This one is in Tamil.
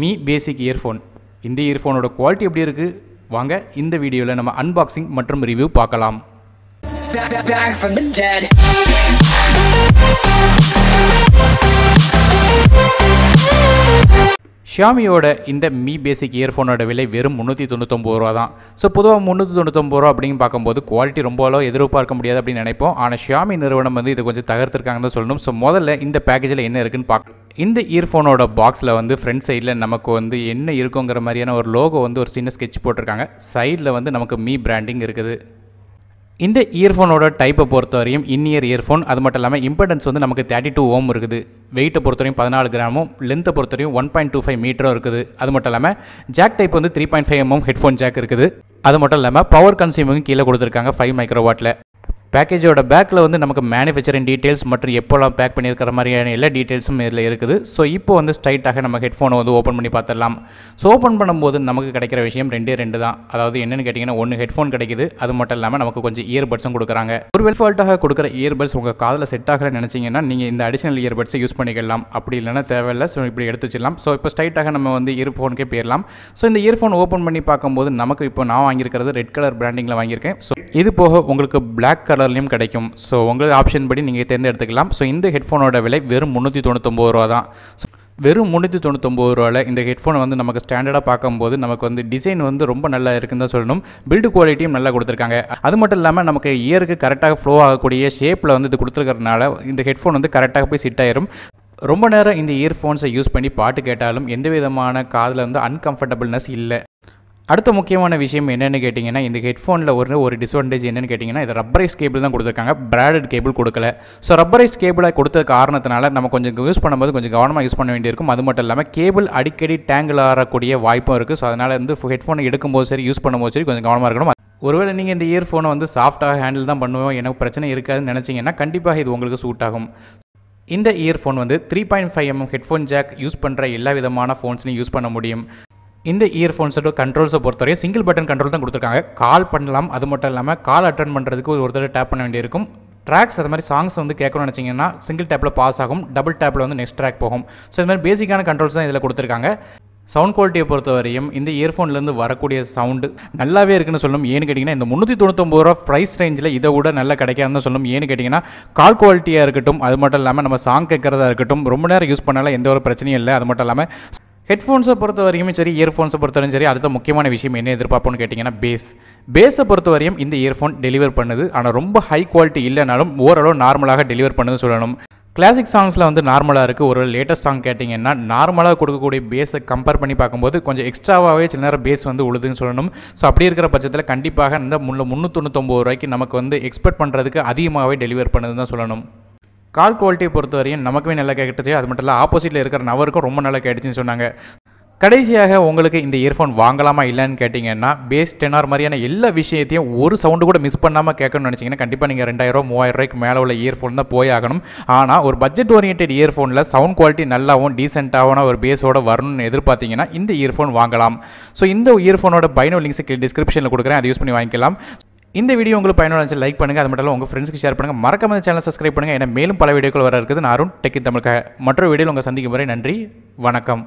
Mi Basic Earphone. இந்த earphone ஓட quality எப்படி இருக்கு? வாங்க இந்த வீடியோல நம்ம unboxing மற்றும் review பார்க்கலாம். Back from the dead. ஷியாமியோட இந்த Mi Basic Earphoneோட விலை வெறும் 399 ரூபாய் தான். ஸோ பொதுவாக 399 ரூபாய் அப்படின்னு பார்க்கும்போது குவாலிட்டி ரொம்ப அளவு எதிர்பார்க்க முடியாது அப்படின்னு நினைப்போம். ஆனால் ஷியாமி நிறுவனம் வந்து இதை கொஞ்சம் தகர்த்திருக்காங்கன்னு தான் சொல்லணும். ஸோ முதல்ல இந்த பேக்கேஜில் என்ன இருக்குன்னு பார்க்கலாம். இந்த இயர்ஃபோனோட பாக்ஸில் வந்து ஃப்ரண்ட் சைடில் நமக்கு வந்து என்ன இருக்குங்கிற மாதிரியான ஒரு லோகோ வந்து ஒரு சின்ன ஸ்கெட்ச் போட்டிருக்காங்க. சைடில் வந்து நமக்கு Mi பிராண்டிங் இருக்குது. இந்த இயர்ஃபோனோட டைப்பை பொறுத்த வரையும் இன்னியர் இயர்ஃபோன், அது மட்டும் இல்லாமல் இம்பெடன்ஸ் வந்து நமக்கு 32 ohm இருக்குது. வெயிட்டை பொறுத்தவரையும் 14 கிராமும், லென்த்தை பொறுத்தவரையும் 1.25 மீட்டரும் இருக்குது. அது மட்டும் இல்லாமல் ஜாக் டைப் வந்து 3.5 mm ஹெட்ஃபோன் ஜாக் இருக்குது. அது மட்டும் இல்லாமல் பவர் கன்சியூமிங் கீழே கொடுத்துருக்காங்க 5 மைக்ரோவாட்டில். பேக்கேஜோட பேக்கில் வந்து நமக்கு மேனுஃபேக்சரிங் டீட்டெயில்ஸ் மற்றும் எப்போல்லாம் பேக் பண்ணியிருக்கிற மாதிரியான எல்லா டீட்டெயில்ஸும் இதில் இருக்குது. ஸோ இப்போ வந்து ஸ்ட்ரைட்டாக நம்ம ஹெட்ஃபோனை வந்து ஓப்பன் பண்ணி பார்த்துடலாம். ஸோ ஓப்பன் பண்ணும்போது நமக்கு கிடைக்கிற விஷயம் ரெண்டு தான். அதாவது என்னென்னு கேட்டிங்கன்னா, ஒன்று ஹெட்ஃபோன் கிடைக்குது, அது மட்டும் இல்லாமல் நமக்கு கொஞ்சம் இயர்பட்ஸும் கொடுக்குறாங்க. ஒரு வெல்ஃபால்ட்டாக கொடுக்குற இயர்பட்ஸ் உங்கள் காதில் செட் ஆகலை நினச்சிங்கன்னா நீங்கள் இந்த அடிஷனல் இயர்பட்ஸை யூஸ் பண்ணிக்கலாம். அப்படி இல்லைன்னா தேவையில்லை, ஸோ இப்படி எடுத்து வச்சிடலாம். ஸோ இப்போ ஸ்ட்ரைட்டாக நம்ம வந்து இயர்ஃபோனுக்கே போயிடலாம். ஸோ இந்த இயர்ஃபோன் ஓப்பன் பண்ணி பார்க்கும்போது நமக்கு இப்போ நான் வாங்கியிருக்கிறது ரெட் கலர் பிராண்டிங்கில் வாங்கியிருக்கேன். ஸோ இது போக உங்களுக்கு பிளாக் கலர் கிடைக்கும். ஸோ உங்களுக்கு ஆப்ஷன் படி நீங்கள் தேர்ந்தெடுத்துக்கலாம். ஸோ இந்த ஹெட்ஃபோனோட விலை வெறும் 399 ரூபா தான். வெறும் 399 ரூபாயில் இந்த ஹெட்ஃபோன் வந்து நமக்கு ஸ்டாண்டர்டாக பார்க்கும்போது நமக்கு வந்து டிசைன் வந்து ரொம்ப நல்லா இருக்குன்னு தான் சொல்லணும். பில்டு குவாலிட்டியும் நல்லா கொடுத்துருக்காங்க. அது மட்டும் இல்லாமல் நமக்கு இயருக்கு கரெக்டாக ஃப்ளோ ஆகக்கூடிய ஷேப்பில் வந்து இது கொடுத்துருக்கறனால இந்த ஹெட்ஃபோன் வந்து கரெக்டாக போய் செட் ஆயிரும். ரொம்ப நேரம் இந்த இயர்ஃபோன்ஸை யூஸ் பண்ணி பாட்டு கேட்டாலும் எந்த விதமான காதில் வந்து அன்கம்ஃபர்டபுள்னஸ் இல்லை. அடுத்த முக்கியமான விஷயம் என்னென்னு கேட்டிங்கன்னா, இந்த ஹெட்ஃபோனில் ஒரு டிஸ்அட்வான்டேஜ் என்னென்னு கேட்டிங்கன்னா, இது ரப்பரைஸ் கேபிள் தான் கொடுத்துருக்காங்க, பிராடட் கேபிள் கொடுக்கல. ஸோ ரப்பரைஸ் கேபிளை கொடுத்த காரணத்தினால நம்ம கொஞ்சம் யூஸ் பண்ணும்போது கொஞ்சம் கவனமாக யூஸ் பண்ண வேண்டியிருக்கும். அது மட்டும் இல்லாமல் கேபிள் அடிக்கடி டேங்கிள் ஆகக்கூடிய வாய்ப்பும் இருக்குது. ஸோ அதனால் வந்து ஹெட்ஃபோனை எடுக்கும்போது சரி, யூஸ் பண்ணும்போது சரி, கொஞ்சம் கவனமாக இருக்கணும். ஒருவேளை நீங்கள் இந்த இயர்ஃபோனை வந்து சாஃப்டாக ஹேண்டில் தான் பண்ணுவோம், எனக்கு பிரச்சனை இருக்காதுன்னு நினச்சிங்கன்னா கண்டிப்பாக இது உங்களுக்கு சூட் ஆகும். இந்த இயர்ஃபோன் வந்து 3.5 mm ஹெட்ஃபோன் ஜாக் யூஸ் பண்ணுற எல்லா விதமான ஃபோன்ஸ்லையும் யூஸ் பண்ண முடியும். இந்த இயர்ஃபோன்ஸோட கண்ட்ரோல்ஸை பொறுத்தவரையும் சிங்கிள் பட்டன் கண்ட்ரோல் தான் கொடுத்துருக்காங்க. கால் பண்ணலாம், அது மட்டும் இல்லாமல் கால் அட்டன் பண்ணுறதுக்கு ஒருத்தர் டேப் பண்ண வேண்டியிருக்கும். ட்ராக்ஸ் அது மாதிரி சாங்ஸ் வந்து கேட்கணும்னு நினச்சிங்கன்னா சிங்கிள் டேப்பில் பாஸ் ஆகும், டபுள் டேப்பில் வந்து நெக்ஸ்ட் ட்ராக் போகும். ஸோ இது மாதிரி பேசிக்கான கண்ட்ரோல்ஸ் தான் இதில் கொடுத்துருக்காங்க. சவுண்ட் குவாலிட்டியை பொறுத்தவரையும் இந்த இயர்ஃபோன்லேருந்து வரக்கூடிய சவுண்டு நல்லாவே இருக்குன்னு சொல்லணும். ஏன்னு கேட்டிங்கன்னா, இந்த 399 ரூபா ப்ரைஸ் ரேஞ்சில் இதை விட நல்லா கிடைக்காதுன்னு தான் சொல்லணும். ஏன்னு கேட்டிங்கன்னா, கால் குவாலிட்டியாக இருக்கட்டும், அது மட்டும் இல்லாமல் நம்ம சாங் கேட்குறதா இருக்கட்டும், ரொம்ப நேரம் யூஸ் பண்ணாலும் எந்த ஒரு பிரச்சனையும் இல்லை. அது மட்டும் இல்லாமல் ஹெட்ஃபோன்ஸை பொறுத்த வரையுமே சரி, இயர்ஃபோன்ஸை பொறுத்தவரையும் சரி, அடுத்த முக்கியமான விஷயம் என்ன எதிர்பார்ப்போன்னு கேட்டிங்கன்னா, பேஸை பொறுத்த வரையும் இந்த இயர்ஃபோன் டெலிவர் பண்ணுது. ஆனால் ரொம்ப ஹை குவாலிட்டி இல்லைனாலும் ஓரளவு நார்மலாக டெலிவர் பண்ணுதுன்னு சொல்லணும். கிளாசிக் சாங்ஸில் வந்து நார்மலாக இருக்குது. ஒரு லேட்டஸ்ட் சாங் கேட்டிங்கன்னா நார்மலாக கொடுக்கக்கூடிய பேஸை கம்பேர் பண்ணி பார்க்கும்போது கொஞ்சம் எக்ஸ்ட்ராவாகவே சில நேரம் பேஸ் வந்து உழுதுன்னு சொல்லணும். ஸோ அப்படி இருக்கிற பட்சத்தில் கண்டிப்பாக இந்த 399 ரூபாய்க்கு நமக்கு வந்து எக்ஸ்பெக்ட் பண்ணுறதுக்கு அதிகமாகவே டெலிவர் பண்ணுதுன்னு தான் சொல்லணும். கால் குவாலிட்டியை பொறுத்த வரையும் நமக்குமே நல்லா கேட்டுச்சு. அது மட்டும் இல்லை, ஆப்போசிட்டில் இருக்கிற நவருக்கும் ரொம்ப நல்லா கேட்டுச்சுன்னு சொன்னாங்க. கடைசியாக உங்களுக்கு இந்த இயர்ஃபோன் வாங்கலாமா இல்லைன்னு கேட்டிங்கன்னா, பேஸ் டெனார் மாதிரியான எல்லா விஷயத்தையும் ஒரு சவுண்டு கூட மிஸ் பண்ணாமல் கேட்கணும்னு நினச்சிங்கன்னா கண்டிப்பாக நீங்கள் 2000 ரூபா 3000 ரூபாய்க்கு மேலே உள்ள இயர்ஃபோன் தான் போய் ஆகணும். ஆனால் ஒரு பட்ஜெட் ஓரியன்ட் இயர்ஃபோனில் சவுண்ட் குவாலிட்டி நல்லாவும் டீசென்ட்டாகவும் ஒரு பேஸோடு வரணும்னு எதிர்பார்த்திங்கன்னா இந்த இயர்ஃபோன் வாங்கலாம். ஸோ இந்த இயர்ஃபோனோட பைனோ லிங்க்ஸ் டிஸ்கிரிப்ஷனில் கொடுக்குறேன், அதை யூஸ் பண்ணி வாங்கிக்கலாம். இந்த வீடியோ உங்களுக்கு பயனுள்ள லைக் பண்ணுங்கள், அது மட்டும் இல்லாமல் உங்கள் ஃப்ரெண்ட்ஸ்க்கு ஷேர் பண்ணுங்கள். மறக்காம இந்த சேனல் சப்ஸ்கிரைப் பண்ணுங்கள். ஏன்னா மேலும் பல வீடியோக்கள் வர இருக்குது. நான் அருண், டெக் இன் தமிழ். மற்றொரு வீடியோவில் உங்கள் சந்திக்கும் வரை நன்றி, வணக்கம்.